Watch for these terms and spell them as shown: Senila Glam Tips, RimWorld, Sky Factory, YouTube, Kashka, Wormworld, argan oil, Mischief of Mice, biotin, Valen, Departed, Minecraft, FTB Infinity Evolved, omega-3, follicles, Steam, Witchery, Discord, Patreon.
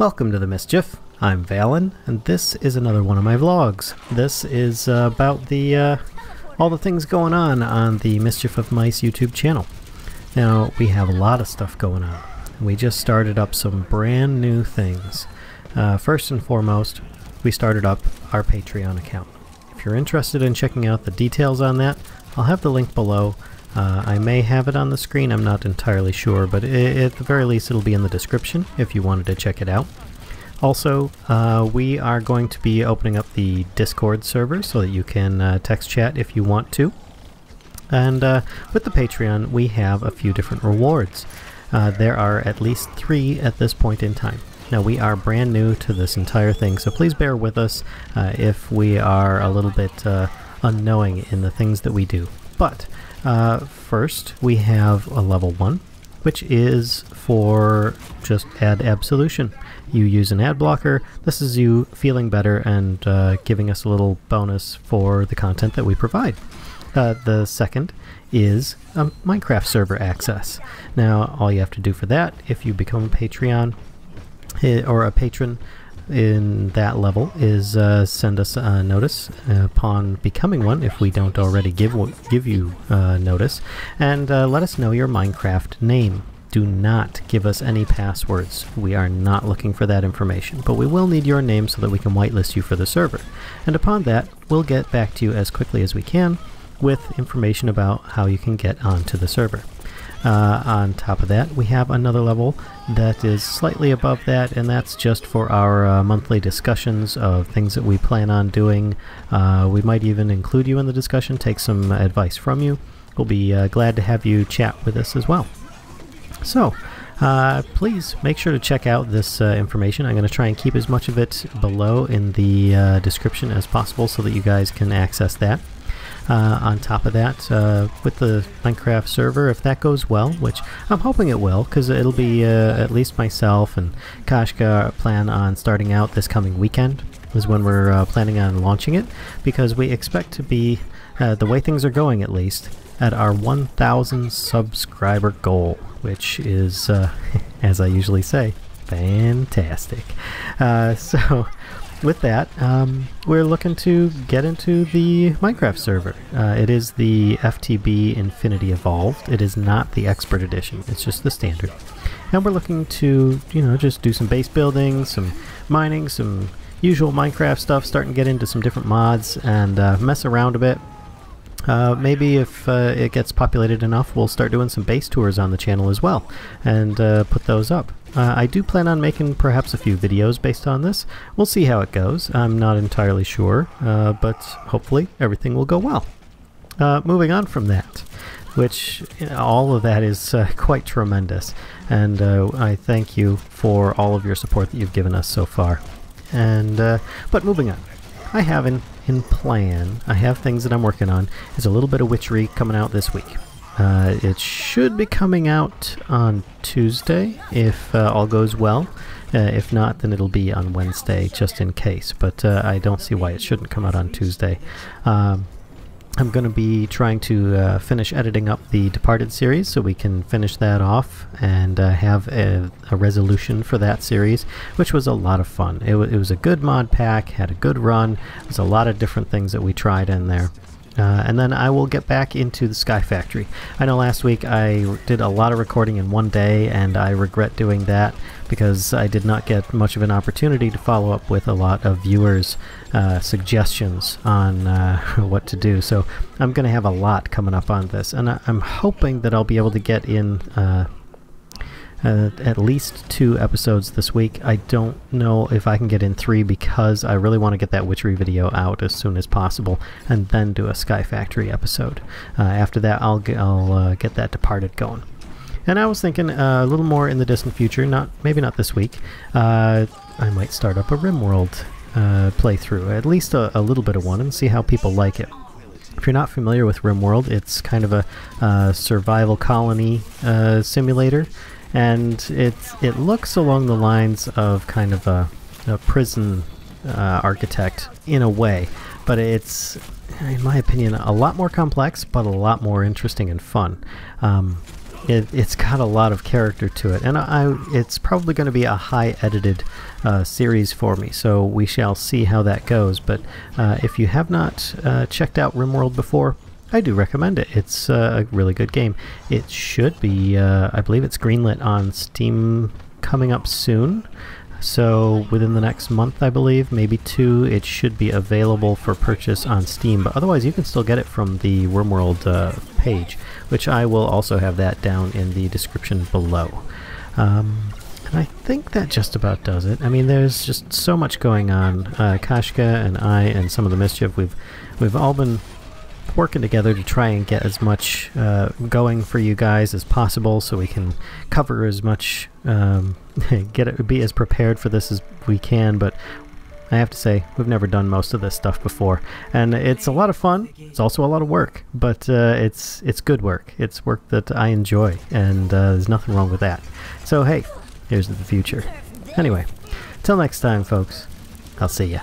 Welcome to the Mischief. I'm Valen, and this is another one of my vlogs. This is about the all the things going on the Mischief of Mice YouTube channel. Now, we have a lot of stuff going on. We just started up some brand new things. First and foremost, we started up our Patreon account. If you're interested in checking out the details on that, I'll have the link below. I may have it on the screen, I'm not entirely sure, but at the very least it'll be in the description if you wanted to check it out. Also, we are going to be opening up the Discord server so that you can text chat if you want to. And with the Patreon, we have a few different rewards. There are at least 3 at this point in time. Now, we are brand new to this entire thing, so please bear with us if we are a little bit unknowing in the things that we do. But first, we have a level 1, which is for just ad absolution. You use an ad blocker. This is you feeling better and giving us a little bonus for the content that we provide. The second is Minecraft server access. Now, all you have to do for that, if you become a Patreon or a patron in that level, is send us a notice upon becoming one, if we don't already give you notice, and let us know your Minecraft name. Do not give us any passwords. We are not looking for that information, but we will need your name so that we can whitelist you for the server. And upon that, we'll get back to you as quickly as we can with information about how you can get onto the server. On top of that, we have another level that is slightly above that, and that's just for our monthly discussions of things that we plan on doing. We might even include you in the discussion, take some advice from you. We'll be glad to have you chat with us as well. So, please make sure to check out this information. I'm going to try and keep as much of it below in the description as possible so that you guys can access that. On top of that, with the Minecraft server, if that goes well, which I'm hoping it will, because it'll be at least myself and Kashka plan on starting out this coming weekend, is when we're planning on launching it, because we expect to be, the way things are going at least, at our 1,000 subscriber goal, which is, as I usually say, fantastic. So, with that, we're looking to get into the Minecraft server. It is the FTB Infinity Evolved. It is not the Expert Edition. It's just the standard. And we're looking to, you know, just do some base building, some mining, some usual Minecraft stuff, starting to get into some different mods and mess around a bit. Maybe if it gets populated enough, we'll start doing some base tours on the channel as well, and put those up. I do plan on making perhaps a few videos based on this. We'll see how it goes. I'm not entirely sure, but hopefully everything will go well. Moving on from that, which, you know, all of that is quite tremendous, and I thank you for all of your support that you've given us so far. And but moving on, I have in plan, I have things that I'm working on. There's a little bit of Witchery coming out this week. It should be coming out on Tuesday if all goes well. If not, then it'll be on Wednesday, just in case. But I don't see why it shouldn't come out on Tuesday. I'm going to be trying to finish editing up the Departed series so we can finish that off and have a resolution for that series, which was a lot of fun. It was a good mod pack, had a good run. There's a lot of different things that we tried in there. And then I will get back into the Sky Factory. I know last week I did a lot of recording in one day, and I regret doing that because I did not get much of an opportunity to follow up with a lot of viewers' suggestions on what to do. So I'm going to have a lot coming up on this, and I'm hoping that I'll be able to get in at least 2 episodes this week. I don't know if I can get in 3 because I really want to get that Witchery video out as soon as possible and then do a Sky Factory episode. After that, I'll get that Departed going. And I was thinking a little more in the distant future, maybe not this week, I might start up a RimWorld playthrough, at least a little bit of one, and see how people like it. If you're not familiar with RimWorld, it's kind of a survival colony simulator. And it looks along the lines of kind of a prison architect in a way, but it's, in my opinion, a lot more complex, but a lot more interesting and fun. It's got a lot of character to it, and it's probably going to be a high edited series for me, so we shall see how that goes. But if you have not checked out RimWorld before, I do recommend it. It's a really good game. It should be, I believe it's greenlit on Steam coming up soon. So within the next month, I believe, maybe two, it should be available for purchase on Steam. But otherwise, you can still get it from the Wormworld page, which I will also have that down in the description below. And I think that just about does it. I mean, there's just so much going on. Kashka and I and some of the Mischief, we've all been working together to try and get as much going for you guys as possible, so we can cover as much, be as prepared for this as we can. But I have to say, we've never done most of this stuff before, and it's a lot of fun. It's also a lot of work, but it's good work. It's work that I enjoy, and there's nothing wrong with that. So hey, here's the future. Anyway, till next time, folks. I'll see ya.